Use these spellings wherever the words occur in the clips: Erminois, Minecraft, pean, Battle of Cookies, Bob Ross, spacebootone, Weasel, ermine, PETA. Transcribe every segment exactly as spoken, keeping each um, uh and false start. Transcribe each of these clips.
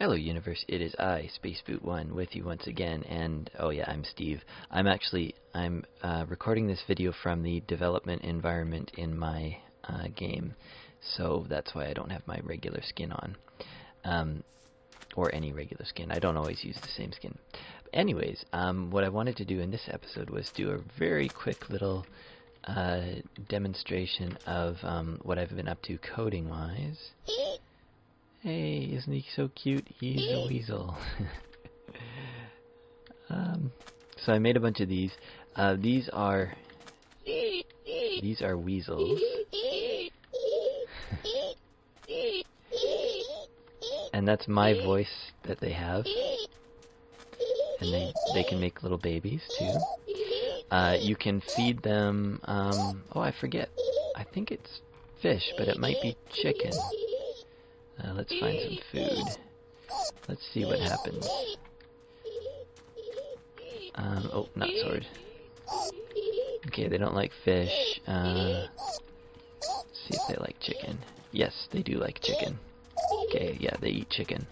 Hello universe, it is I, Spaceboot one, with you once again, and oh yeah, I'm Steve. I'm actually, I'm uh, recording this video from the development environment in my uh, game, so that's why I don't have my regular skin on. Um, or any regular skin, I don't always use the same skin. But anyways, um, what I wanted to do in this episode was do a very quick little uh, demonstration of um, what I've been up to coding-wise. Hey, isn't he so cute? He's a weasel. um, so I made a bunch of these. Uh, these are these are weasels, and that's my voice that they have. And they they can make little babies too. Uh, you can feed them. Um, oh, I forget. I think it's fish, but it might be chicken. Uh, let's find some food. Let's see what happens. Um, oh, not sword. Okay, they don't like fish. Uh, let's see if they like chicken. Yes, they do like chicken. Okay, yeah, they eat chicken.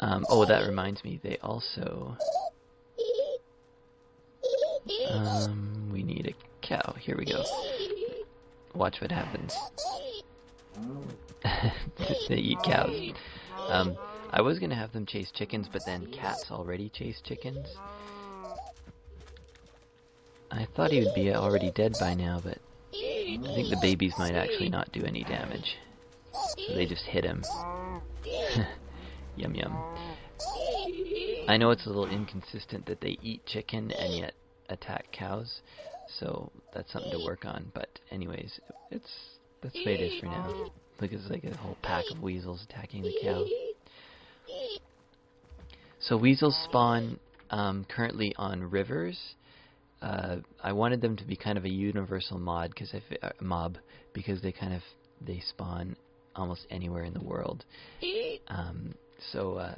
Um, oh, that reminds me, they also... Um, we need a cow. Here we go. Watch what happens. They eat cows. Um, I was gonna have them chase chickens, but then cats already chase chickens. I thought he would be already dead by now, but I think the babies might actually not do any damage. So they just hit him. Yum yum. I know it's a little inconsistent that they eat chicken and yet attack cows, so that's something to work on, but anyways, it's... that's the way it is for now. Look, it's like a whole pack of weasels attacking the cow. So weasels spawn um, currently on rivers. Uh, I wanted them to be kind of a universal mod because I f uh, mob because they kind of they spawn almost anywhere in the world. Um, so uh,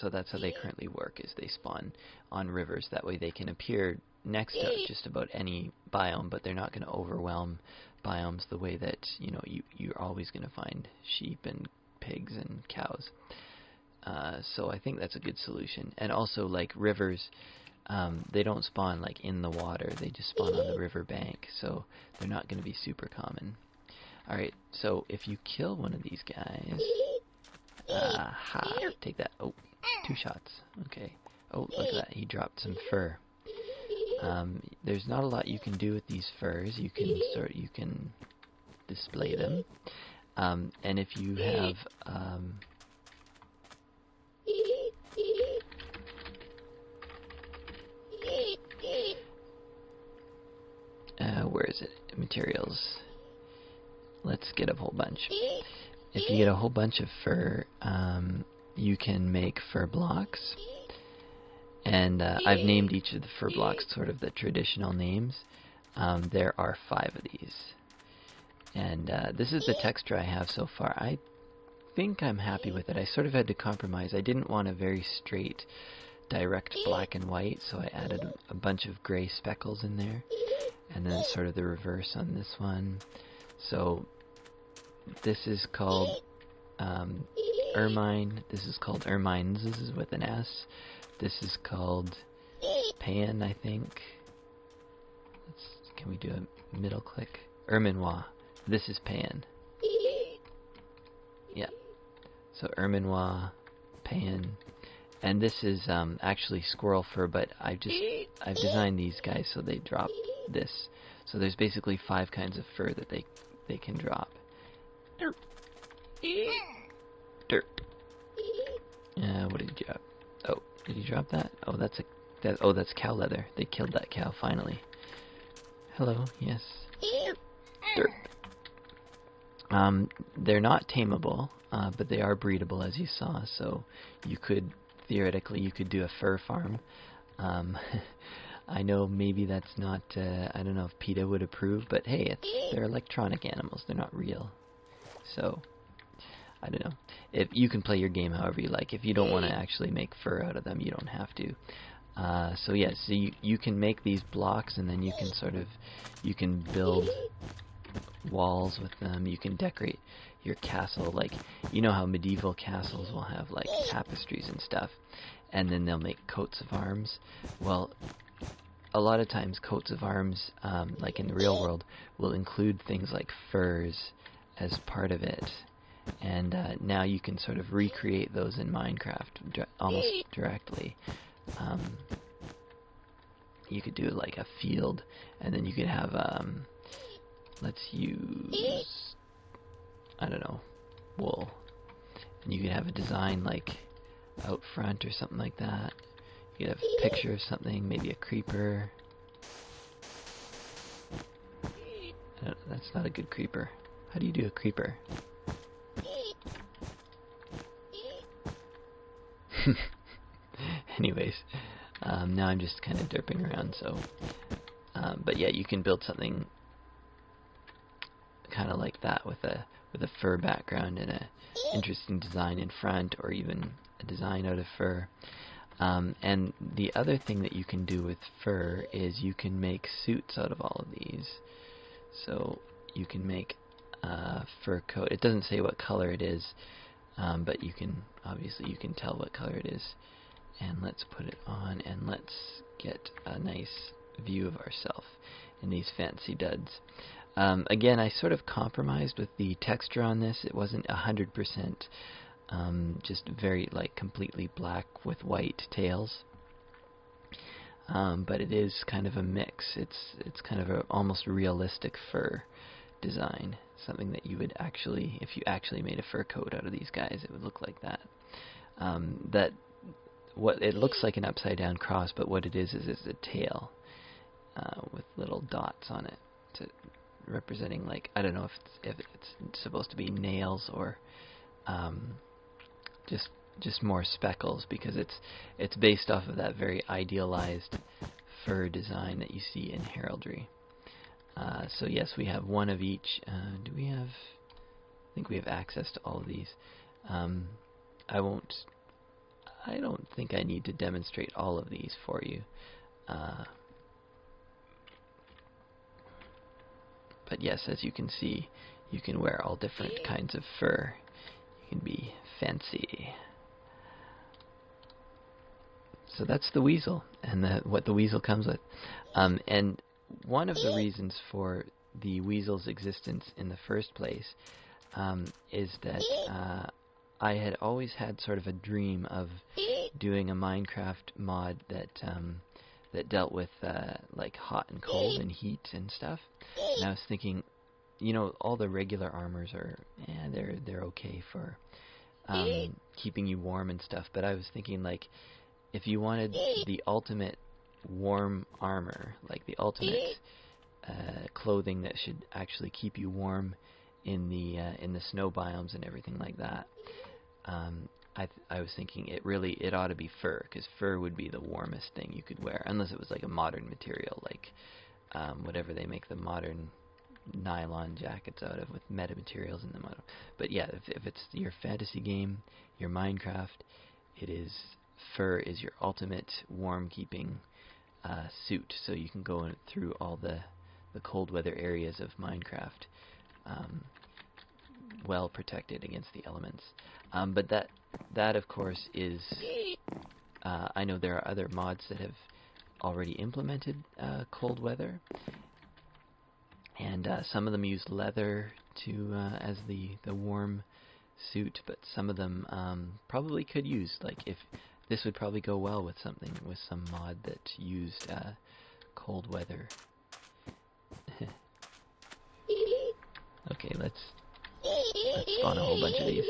so that's how they currently work: is they spawn on rivers. That way they can appear next to just about any biome, but they're not going to overwhelm biomes the way that, you know, you, you're always going to find sheep and pigs and cows. Uh, so I think that's a good solution. And also, like, rivers, um, they don't spawn, like, in the water. They just spawn on the river bank, so they're not going to be super common. Alright, so if you kill one of these guys... Aha! Take that. Oh, two shots. Okay. Oh, look at that. He dropped some fur. Um, there's not a lot you can do with these furs. You can sort, you can display them, um, and if you have, um, uh, where is it? Materials. Let's get a whole bunch. If you get a whole bunch of fur, um, you can make fur blocks. And uh, I've named each of the fur blocks sort of the traditional names. Um, there are five of these. And uh, this is the texture I have so far. I think I'm happy with it. I sort of had to compromise. I didn't want a very straight, direct black and white, so I added a bunch of gray speckles in there. And then sort of the reverse on this one. So this is called um, ermine. This is called ermines. This is with an S. This is called pan, I think. Let's, can we do a middle click? Erminois. This is pan. Yeah. So erminois, pan, and this is um, actually squirrel fur. But I've just I've designed these guys so they drop this. So there's basically five kinds of fur that they they can drop. Derp. Derp. Uh, what did you drop? Oh. Did you drop that? Oh, that's a... That, oh, that's cow leather. They killed that cow, finally. Hello, yes. Derp. Um, they're not tameable, uh, but they are breedable, as you saw, so you could, theoretically, you could do a fur farm. Um, I know maybe that's not... Uh, I don't know if PETA would approve, but hey, it's, they're electronic animals. They're not real. So... I don't know. If you can play your game however you like. If you don't want to actually make fur out of them, you don't have to. Uh, so yeah, so you, you can make these blocks, and then you can sort of, you can build walls with them. You can decorate. your castle. Like, you know how medieval castles will have, like, tapestries and stuff, and then they'll make coats of arms? Well, a lot of times coats of arms, um, like in the real world, will include things like furs as part of it. And uh, now you can sort of recreate those in Minecraft di- almost directly. Um, you could do like a field, and then you could have, um, let's use, I don't know, wool. And you could have a design like out front or something like that. You could have a picture of something, maybe a creeper. I don't, that's not a good creeper. How do you do a creeper? Anyways, um, now I'm just kind of derping around, so, um, but yeah, you can build something kind of like that with a with a fur background and a interesting design in front, or even a design out of fur. Um, and the other thing that you can do with fur is you can make suits out of all of these. So you can make a fur coat. It doesn't say what color it is. Um, but you can, obviously you can tell what color it is. And let's put it on, and let's get a nice view of ourselves in these fancy duds. Um, again, I sort of compromised with the texture on this. It wasn't one hundred percent um, just very, like, completely black with white tails. Um, but it is kind of a mix. It's, it's kind of a almost realistic fur design, something that you would actually, if you actually made a fur coat out of these guys, it would look like that. Um, that what it looks like an upside down cross, but what it is is it's a tail uh, with little dots on it, to representing, like, I don't know if it's, if it's supposed to be nails or um, just just more speckles, because it's it's based off of that very idealized fur design that you see in heraldry. Uh, so yes, we have one of each. Uh, do we have... I think we have access to all of these. Um, I won't... I don't think I need to demonstrate all of these for you. Uh, but yes, as you can see, you can wear all different kinds of fur. You can be fancy. So that's the weasel, and the, what the weasel comes with. Um, and... One of the reasons for the weasel's existence in the first place um, is that uh, I had always had sort of a dream of doing a Minecraft mod that um, that dealt with uh, like hot and cold and heat and stuff. And I was thinking, you know, all the regular armors are, yeah, they're they're okay for um, keeping you warm and stuff. But I was thinking, like, if you wanted the ultimate warm armor, like the ultimate uh, clothing that should actually keep you warm in the uh, in the snow biomes and everything like that, um, I th I was thinking it really it ought to be fur, because fur would be the warmest thing you could wear, unless it was like a modern material, like um, whatever they make the modern nylon jackets out of with metamaterials in them. But yeah, if, if it's your fantasy game, your Minecraft, it is fur is your ultimate warm keeping Uh, suit, so you can go in through all the the cold weather areas of Minecraft, um, well protected against the elements. Um, but that that of course is, uh, I know there are other mods that have already implemented uh, cold weather, and uh, some of them use leather to uh, as the the warm suit, but some of them um, probably could use, like, if this would probably go well with something, with some mod that used uh, cold weather. Okay, let's let's spawn a whole bunch of these.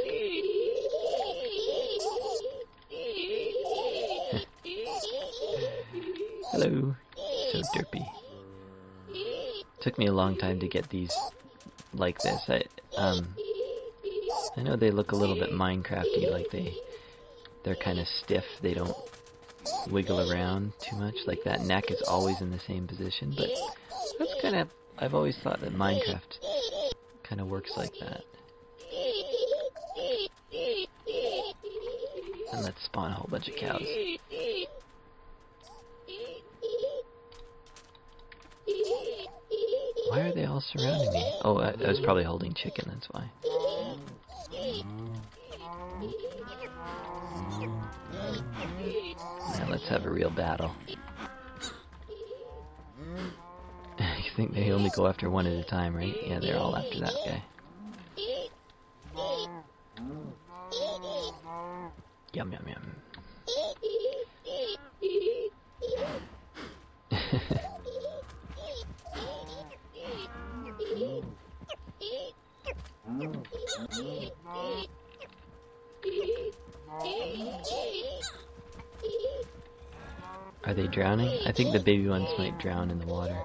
Hello, so derpy. Took me a long time to get these like this. I um I know they look a little bit Minecrafty, like they. They're kind of stiff, they don't wiggle around too much, like that neck is always in the same position, but that's kind of, I've always thought that Minecraft kind of works like that. And let's spawn a whole bunch of cows. Why are they all surrounding me? Oh, I, I was probably holding chicken, that's why. Now let's have a real battle. You think they only go after one at a time, right? Yeah, they're all after that guy. Yum, yum, yum. Are they drowning? I think the baby ones might drown in the water.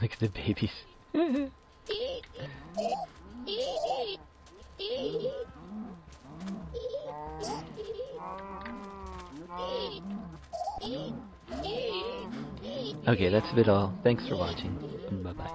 Look at the babies. Okay, that's a bit all. Thanks for watching, and bye-bye.